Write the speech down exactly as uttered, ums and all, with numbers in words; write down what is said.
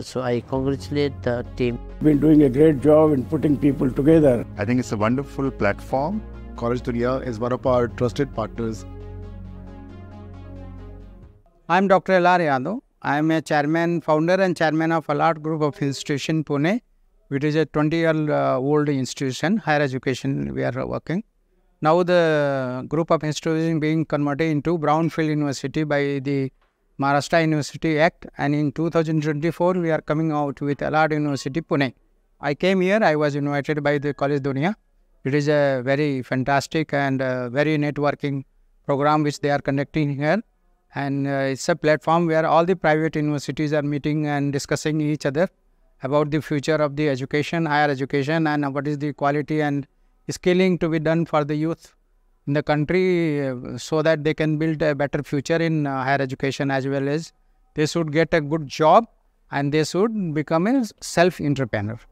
So I congratulate the team. Been doing a great job in putting people together. I think it's a wonderful platform. Collegedunia is one of our trusted partners. I'm Doctor L R Yadav. I'm a chairman, founder and chairman of Alard Group of Institution, Pune, which is a twenty-year-old institution, higher education we are working. Now the group of institutions being converted into Brownfield University by the Maharashtra University Act, and in two thousand twenty-four we are coming out with Alard University Pune. I came here, I was invited by the Collegedunia. It is a very fantastic and very networking program which they are conducting here, and it's a platform where all the private universities are meeting and discussing each other about the future of the education, higher education, and what is the quality and scaling to be done for the youth in the country, so that they can build a better future in higher education, as well as they should get a good job and they should become a self-entrepreneur.